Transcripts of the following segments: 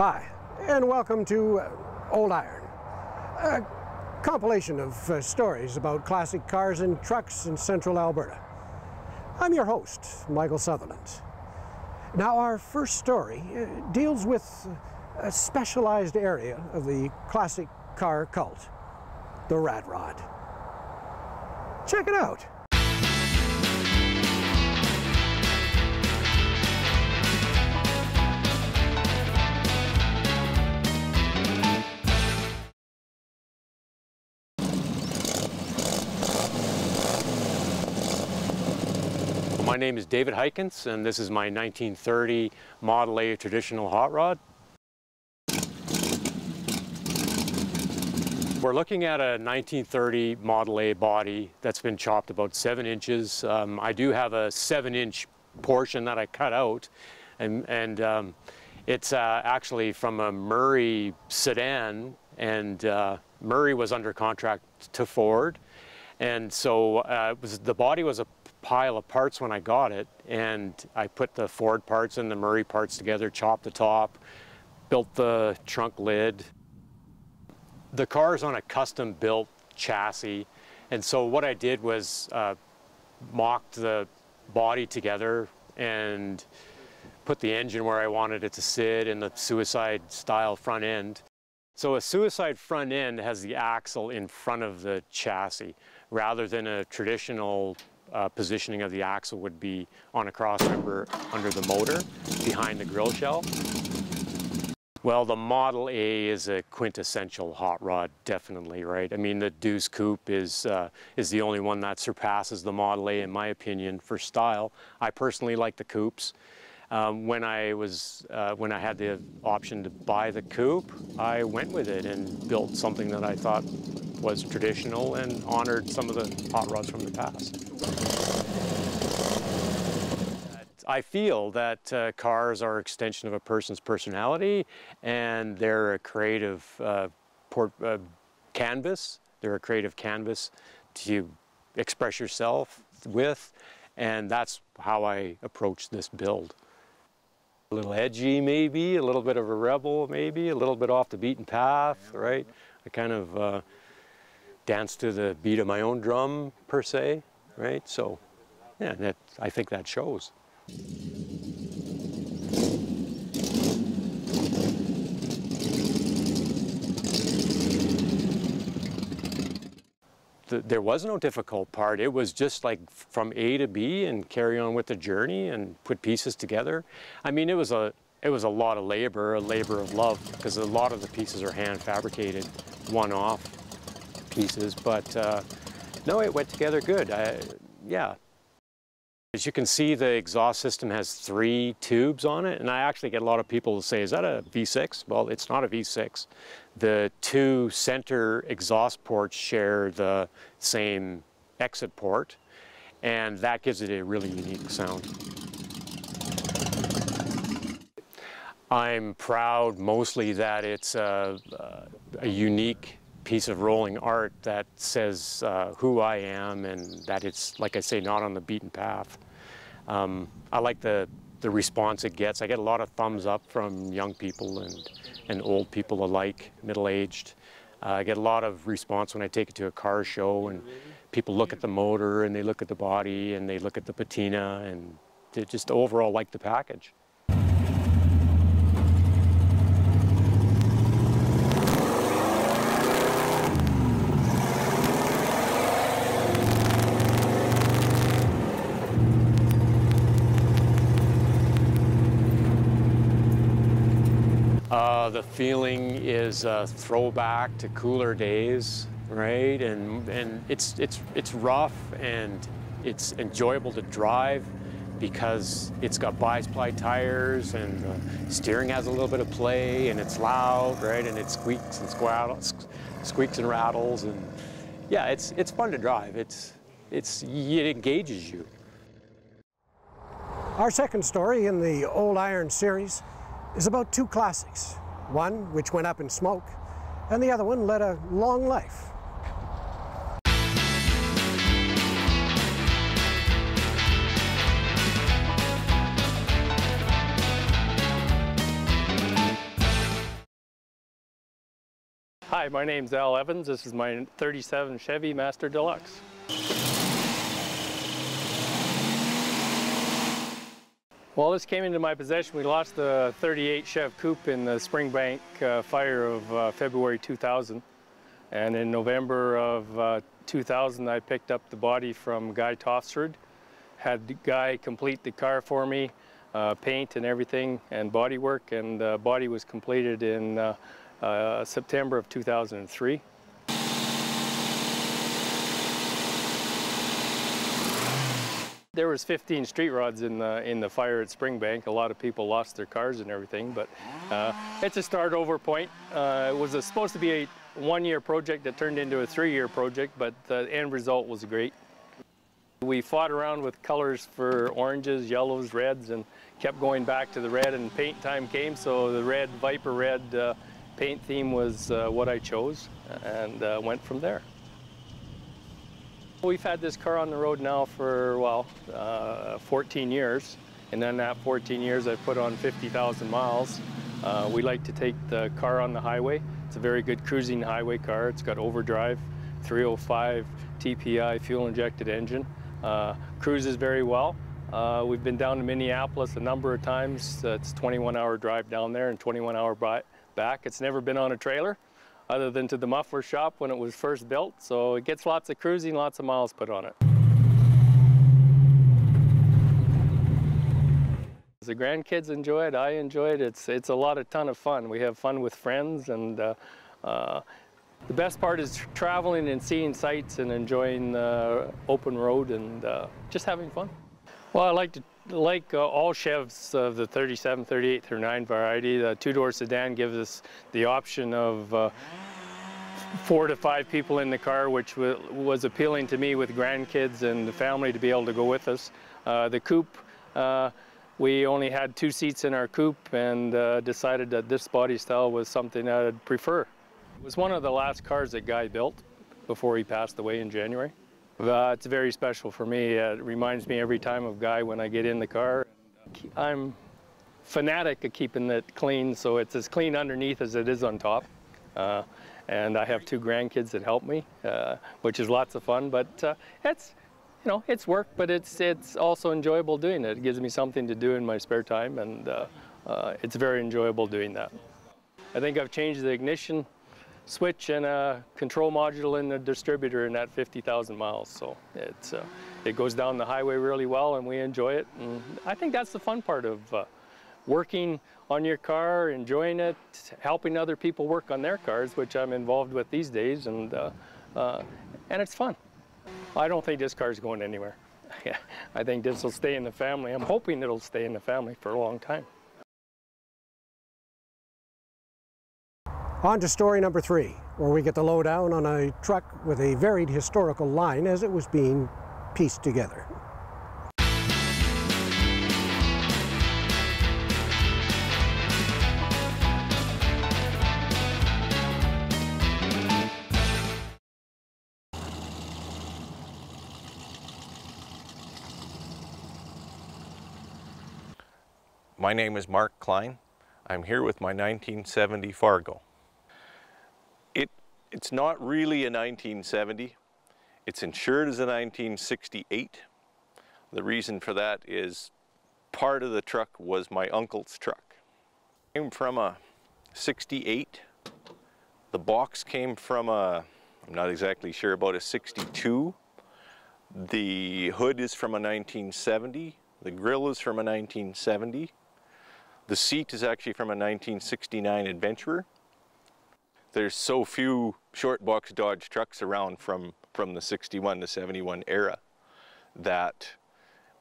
Hi, and welcome to Old Iron, a compilation of stories about classic cars and trucks in central Alberta. I'm your host, Michael Sutherland. Now, our first story deals with a specialized area of the classic car cult, the rat rod. Check it out. My name is David Hykens, and this is my 1930 Model A traditional hot rod. We're looking at a 1930 Model A body that's been chopped about 7 inches. I do have a 7-inch portion that I cut out, and it's actually from a Murray sedan, and Murray was under contract to Ford, and so the body was a pile of parts when I got it, and I put the Ford parts and the Murray parts together, chopped the top, built the trunk lid. The car is on a custom built chassis, and so what I did was mocked the body together and put the engine where I wanted it to sit and the suicide style front end. So a suicide front end has the axle in front of the chassis rather than a traditional positioning of the axle would be on a crossmember under the motor, behind the grill shell. Well, the Model A is a quintessential hot rod, definitely, right? I mean, the Deuce Coupe is the only one that surpasses the Model A, in my opinion, for style. I personally like the coupes. When I had the option to buy the coupe, I went with it and built something that I thought was traditional and honored some of the hot rods from the past. I feel that cars are an extension of a person's personality, and they're a creative canvas. They're a creative canvas to express yourself with, and that's how I approach this build. A little edgy, maybe, a little bit of a rebel, maybe, a little bit off the beaten path, right? I kind of dance to the beat of my own drum, per se, right? So, yeah, I think that shows. There was no difficult part. It was just like from A to B and carry on with the journey and put pieces together. I mean, it was a lot of labor, a labor of love, because a lot of the pieces are hand fabricated, one-off pieces. But no, it went together good. Yeah. As you can see, the exhaust system has 3 tubes on it, and I actually get a lot of people say, is that a V6? Well, it's not a V6. The 2 center exhaust ports share the same exit port, and that gives it a really unique sound. I'm proud mostly that it's a unique piece of rolling art that says who I am, and that it's, like I say, not on the beaten path. I like the response it gets. I get a lot of thumbs up from young people and old people alike, middle-aged. I get a lot of response when I take it to a car show, and people look at the motor and they look at the body and they look at the patina, and they just overall like the package. The feeling is a throwback to cooler days, right? And it's rough, and it's enjoyable to drive because it's got bi-ply tires, and the steering has a little bit of play, and it's loud, right? And it squeaks and rattles, and yeah, it's fun to drive. It engages you. Our second story in the Old Iron series is about 2 classics. One which went up in smoke, and the other one led a long life. Hi, my name's Al Evans. This is my 37 Chevy Master Deluxe. Well, this came into my possession. We lost the 38 Chevy Coupe in the Springbank fire of February 2000. And in November of 2000, I picked up the body from Guy Tofsrud. Had Guy complete the car for me, paint and everything, and body work. And the body was completed in September of 2003. There was 15 street rods in the fire at Springbank. A lot of people lost their cars and everything, but it's a start-over point. It was supposed to be a one-year project that turned into a three-year project, but the end result was great. We fought around with colors for oranges, yellows, reds, and kept going back to the red, and paint time came, so the red, Viper Red paint theme was what I chose, and went from there. We've had this car on the road now for, well, 14 years, and in that 14 years I've put on 50,000 miles. We like to take the car on the highway. It's a very good cruising highway car. It's got overdrive, 305 TPI fuel-injected engine. Cruises very well. We've been down to Minneapolis a number of times. It's a 21-hour drive down there and 21-hour back. It's never been on a trailer, other than to the muffler shop when it was first built. So it gets lots of cruising, lots of miles put on it. The grandkids enjoy it, I enjoy it. It's a ton of fun. We have fun with friends, and the best part is traveling and seeing sights and enjoying the open road and just having fun. Well, I like to all Chevs of the 37, 38 through 9 variety. The two-door sedan gives us the option of 4 to 5 people in the car, which was appealing to me with grandkids and the family to be able to go with us. The coupe, we only had 2 seats in our coupe, and decided that this body style was something I'd prefer. It was one of the last cars that Guy built before he passed away in January. It's very special for me. It reminds me every time of Guy when I get in the car. I'm fanatic of keeping it clean, so it's as clean underneath as it is on top. And I have 2 grandkids that help me, which is lots of fun. But it's, you know, it's work, but it's also enjoyable doing it. It gives me something to do in my spare time, and it's very enjoyable doing that. I think I've changed the ignition switch and a control module and a distributor in that 50,000 miles. So it's, it goes down the highway really well, and we enjoy it. And I think that's the fun part of working on your car, enjoying it, helping other people work on their cars, which I'm involved with these days, and it's fun. I don't think this car's going anywhere. I think this will stay in the family. I'm hoping it'll stay in the family for a long time. On to story number 3, where we get the lowdown on a truck with a varied historical line as it was being pieced together. My name is Mark Klein. I'm here with my 1970 Fargo. It's not really a 1970. It's insured as a 1968. The reason for that is part of the truck was my uncle's truck. It came from a 68. The box came from a, I'm not exactly sure, about a 62. The hood is from a 1970. The grill is from a 1970. The seat is actually from a 1969 Adventurer. There's so few short box Dodge trucks around from the 61 to 71 era that,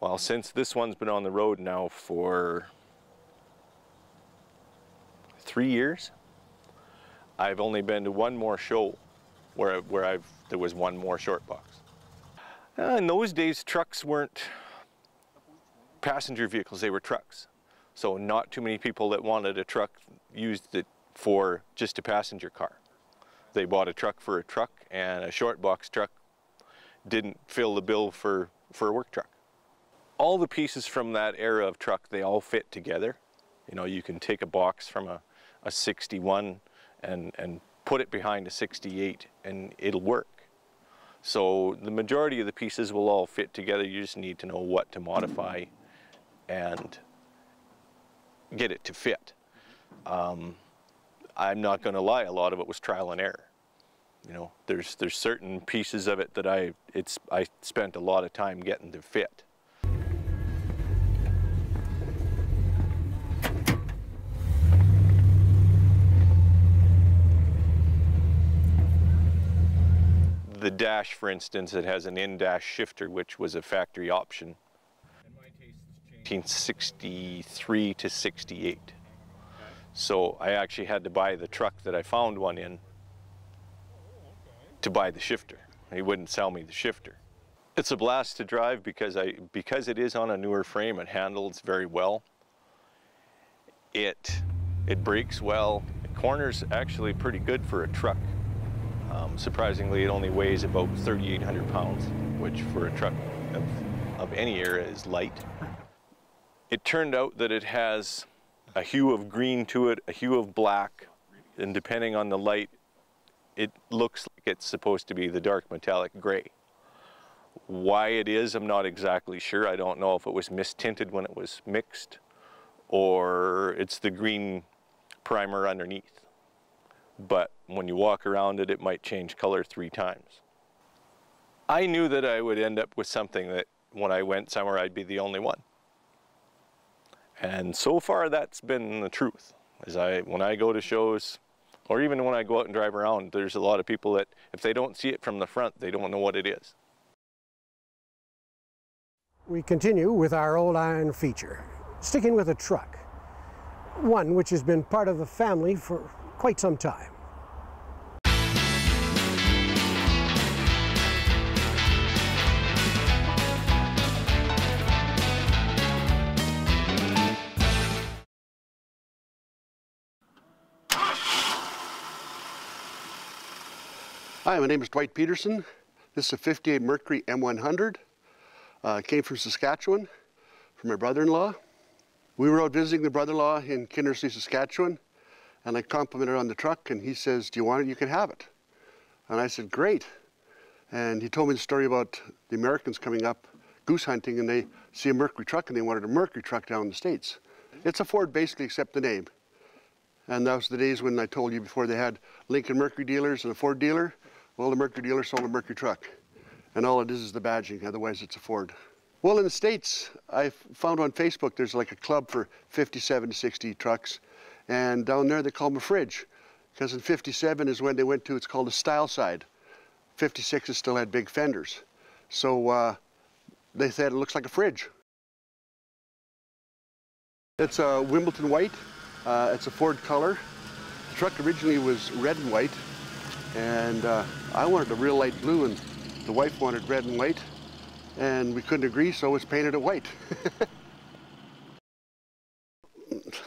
well, since this one's been on the road now for 3 years, I've only been to one more show where there was one more short box. In those days, trucks weren't passenger vehicles, they were trucks. So not too many people that wanted a truck used it for just a passenger car. They bought a truck for a truck, and a short box truck didn't fill the bill for a work truck. All the pieces from that era of truck, they all fit together. You know, you can take a box from a 61 and put it behind a 68 and it'll work. So the majority of the pieces will all fit together. You just need to know what to modify and get it to fit. I'm not going to lie, a lot of it was trial and error. You know, there's certain pieces of it that I spent a lot of time getting to fit. The dash, for instance, it has an in-dash shifter, which was a factory option. 1963 to 68. So I actually had to buy the truck that I found one in to buy the shifter. He wouldn't sell me the shifter. It's a blast to drive because it is on a newer frame. It handles very well. It brakes well. It corners actually pretty good for a truck. Surprisingly, it only weighs about 3,800 pounds, which for a truck of any era is light. It turned out that it has a hue of green to it, a hue of black, and depending on the light, it looks like it's supposed to be the dark metallic gray. Why it is, I'm not exactly sure. I don't know if it was mistinted when it was mixed, or it's the green primer underneath. But when you walk around it, it might change color 3 times. I knew that I would end up with something that when I went somewhere, I'd be the only one. And so far, that's been the truth. When I go to shows, or even when I go out and drive around, there's a lot of people that, if they don't see it from the front, they don't know what it is. We continue with our Old Iron feature, sticking with a truck, one which has been part of the family for quite some time. Hi, my name is Dwight Peterson. This is a '58 Mercury M100. Came from Saskatchewan, from my brother-in-law. We were out visiting the brother-in-law in Kindersley, Saskatchewan, and I complimented on the truck, and he says, "Do you want it? You can have it." And I said, "Great." And he told me the story about the Americans coming up goose hunting, and they see a Mercury truck, and they wanted a Mercury truck down in the States. It's a Ford, basically, except the name. And that was the days when I told you before they had Lincoln Mercury dealers and a Ford dealer. Well, the Mercury dealer sold a Mercury truck, and all it is the badging. Otherwise, it's a Ford. Well, in the States, I found on Facebook there's like a club for 57 to 60 trucks, and down there they call them a fridge, because in 57 is when they went to, it's called the style side. 56s still had big fenders, so they said it looks like a fridge. It's a Wimbledon white. It's a Ford color. The truck originally was red and white, and I wanted a real light blue, and the wife wanted red and white, and we couldn't agree, so it was painted it white.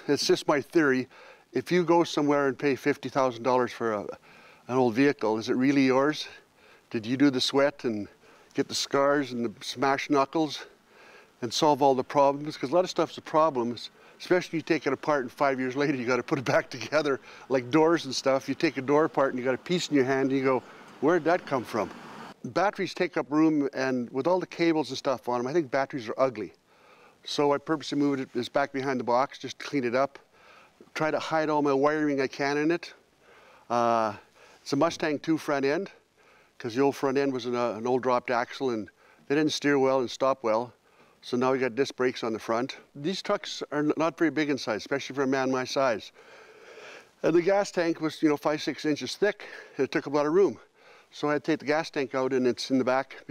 It's just my theory. If you go somewhere and pay $50,000 for an old vehicle, is it really yours? Did you do the sweat and get the scars and the smashed knuckles and solve all the problems? Because a lot of stuff's the problems. Especially you take it apart and 5 years later you got to put it back together, like doors and stuff. You take a door apart and you got a piece in your hand and you go, where'd that come from? Batteries take up room, and with all the cables and stuff on them, I think batteries are ugly. So I purposely moved it back behind the box just to clean it up. Try to hide all my wiring I can in it. It's a Mustang II front end, because the old front end was an old dropped axle and they didn't steer well and stop well. So now we got disc brakes on the front. These trucks are not very big in size, especially for a man my size. And the gas tank was, 5-6 inches thick. And it took up a lot of room. So I had to take the gas tank out, and it's in the back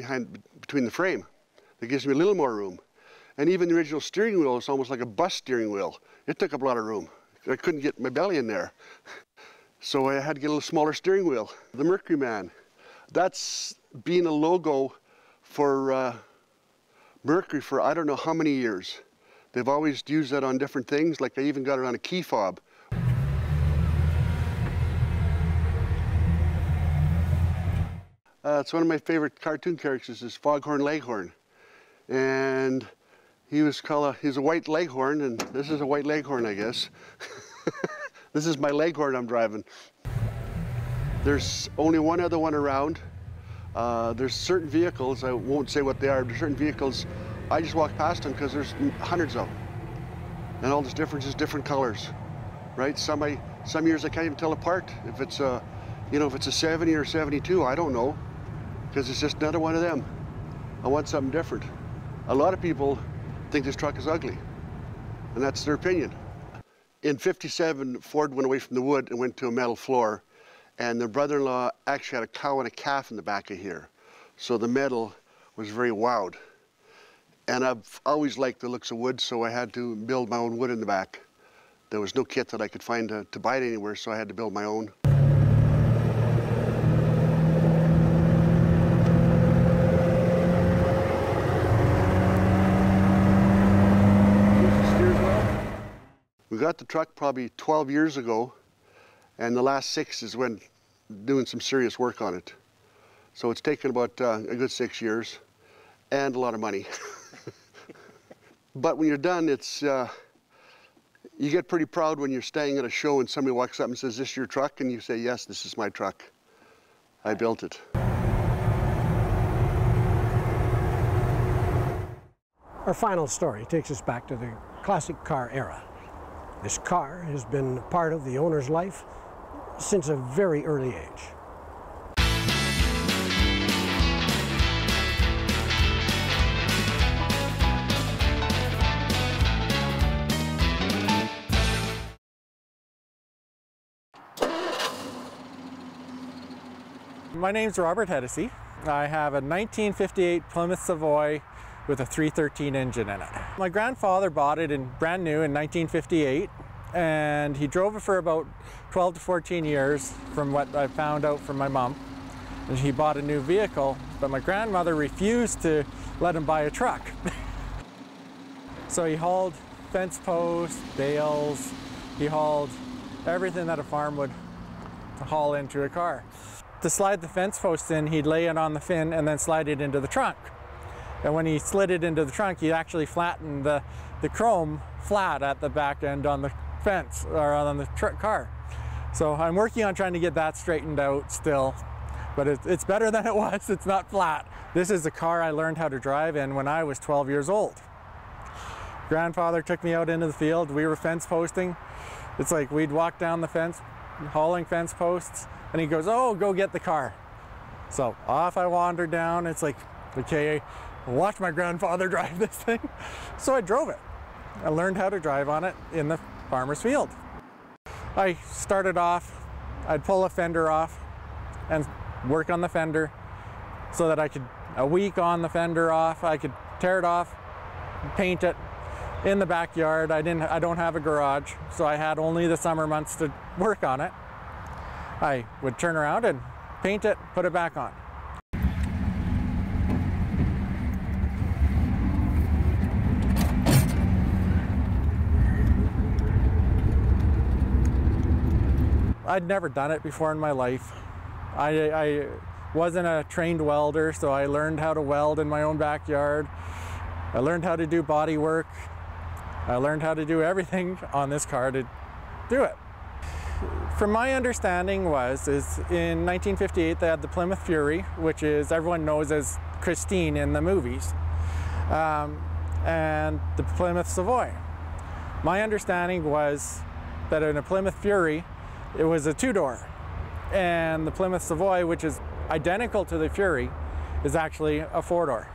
between the frame. That gives me a little more room. And even the original steering wheel is almost like a bus steering wheel. It took up a lot of room. I couldn't get my belly in there. So I had to get a little smaller steering wheel. The Mercury Man, that's been a logo for Mercury for I don't know how many years. They've always used that on different things, like I even got it on a key fob. It's one of my favorite cartoon characters is Foghorn Leghorn. And he's a white leghorn, and this is a white leghorn, I guess. This is my leghorn I'm driving. There's only one other one around. There's certain vehicles, I won't say what they are, but certain vehicles, I just walk past them because there's hundreds of them. And all this difference is different colors, right? Some years I can't even tell apart. If it's a, you know, if it's a 70 or 72, I don't know, because it's just another one of them. I want something different. A lot of people think this truck is ugly, and that's their opinion. In '57, Ford went away from the wood and went to a metal floor, and the brother-in-law actually had a cow and a calf in the back of here. So the metal was very wowed. And I've always liked the looks of wood, so I had to build my own wood in the back. There was no kit that I could find to buy it anywhere, so I had to build my own. We got the truck probably 12 years ago, and the last 6 is when doing some serious work on it. So it's taken about a good 6 years and a lot of money. But when you're done, it's, you get pretty proud when you're staying at a show and somebody walks up and says, "Is this your truck?" And you say, "Yes, this is my truck. I built it." Our final story takes us back to the classic car era. This car has been part of the owner's life since a very early age. My name's Robert Hedesey. I have a 1958 Plymouth Savoy with a 313 engine in it. My grandfather bought it in brand new in 1958, and he drove it for about 12 to 14 years from what I found out from my mom. And he bought a new vehicle, but my grandmother refused to let him buy a truck. So he hauled fence posts, bales, he hauled everything that a farm would haul into a car. To slide the fence posts in, he'd lay it on the fin and then slide it into the trunk. And when he slid it into the trunk, he actually flattened the chrome flat at the back end on the fence, or on the car. So I'm working on trying to get that straightened out still, but it's better than it was. It's not flat. This is the car I learned how to drive in when I was 12 years old. Grandfather took me out into the field. We were fence posting. It's like we'd walk down the fence, hauling fence posts, and he goes, "Oh, go get the car." So off I wandered down. It's like, okay, watch my grandfather drive this thing. So I drove it. I learned how to drive on it in the farmer's field. I started off, I'd pull a fender off and work on the fender so that I could, a week on the fender off, I could tear it off, paint it in the backyard. I don't have a garage, so I had only the summer months to work on it. I would turn around and paint it, put it back on. I'd never done it before in my life. I wasn't a trained welder, so I learned how to weld in my own backyard. I learned how to do body work. I learned how to do everything on this car to do it. From my understanding is in 1958 they had the Plymouth Fury, which is everyone knows as Christine in the movies, and the Plymouth Savoy. My understanding was that in a Plymouth Fury, it was a two-door, and the Plymouth Savoy, which is identical to the Fury, is actually a four-door.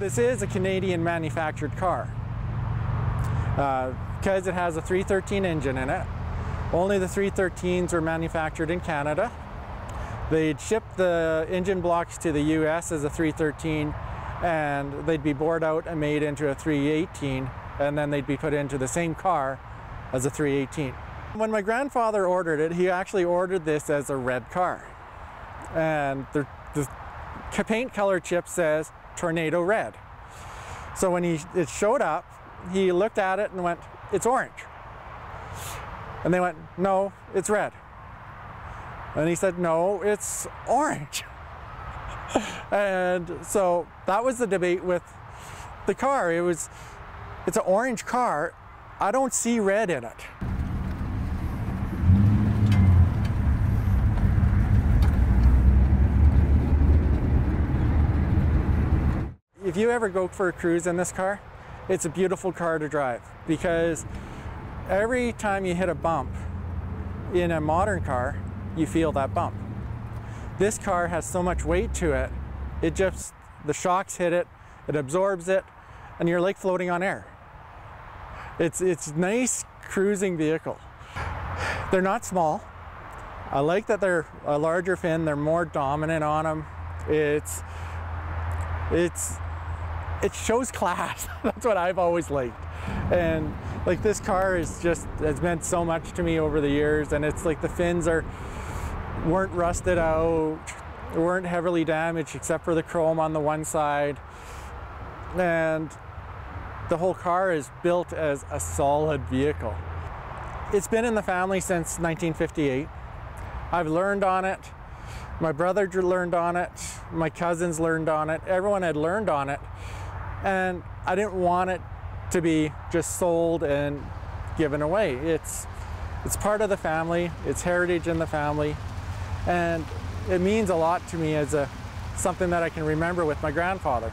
This is a Canadian manufactured car because it has a 313 engine in it. Only the 313s were manufactured in Canada. They'd ship the engine blocks to the US as a 313, and they'd be bored out and made into a 318, and then they'd be put into the same car as a 318. When my grandfather ordered it, he actually ordered this as a red car. And the paint color chip says Tornado Red. So when it showed up, he looked at it and went, "It's orange." And they went, "No, it's red." And he said, "No, it's orange." And so that was the debate with the car. It's an orange car. I don't see red in it. If you ever go for a cruise in this car, it's a beautiful car to drive, because every time you hit a bump in a modern car, you feel that bump. This car has so much weight to it, it just, the shocks hit it, it absorbs it, and you're like floating on air. It's a nice cruising vehicle. They're not small. I like that they're a larger fin, they're more dominant on them. It shows class. That's what I've always liked. And like, this car is just, has meant so much to me over the years, and it's like the fins weren't rusted out, weren't heavily damaged except for the chrome on the one side. And the whole car is built as a solid vehicle. It's been in the family since 1958. I've learned on it. My brother learned on it. My cousins learned on it. Everyone had learned on it. And I didn't want it to be just sold and given away. It's part of the family. It's heritage in the family. And it means a lot to me as something that I can remember with my grandfather.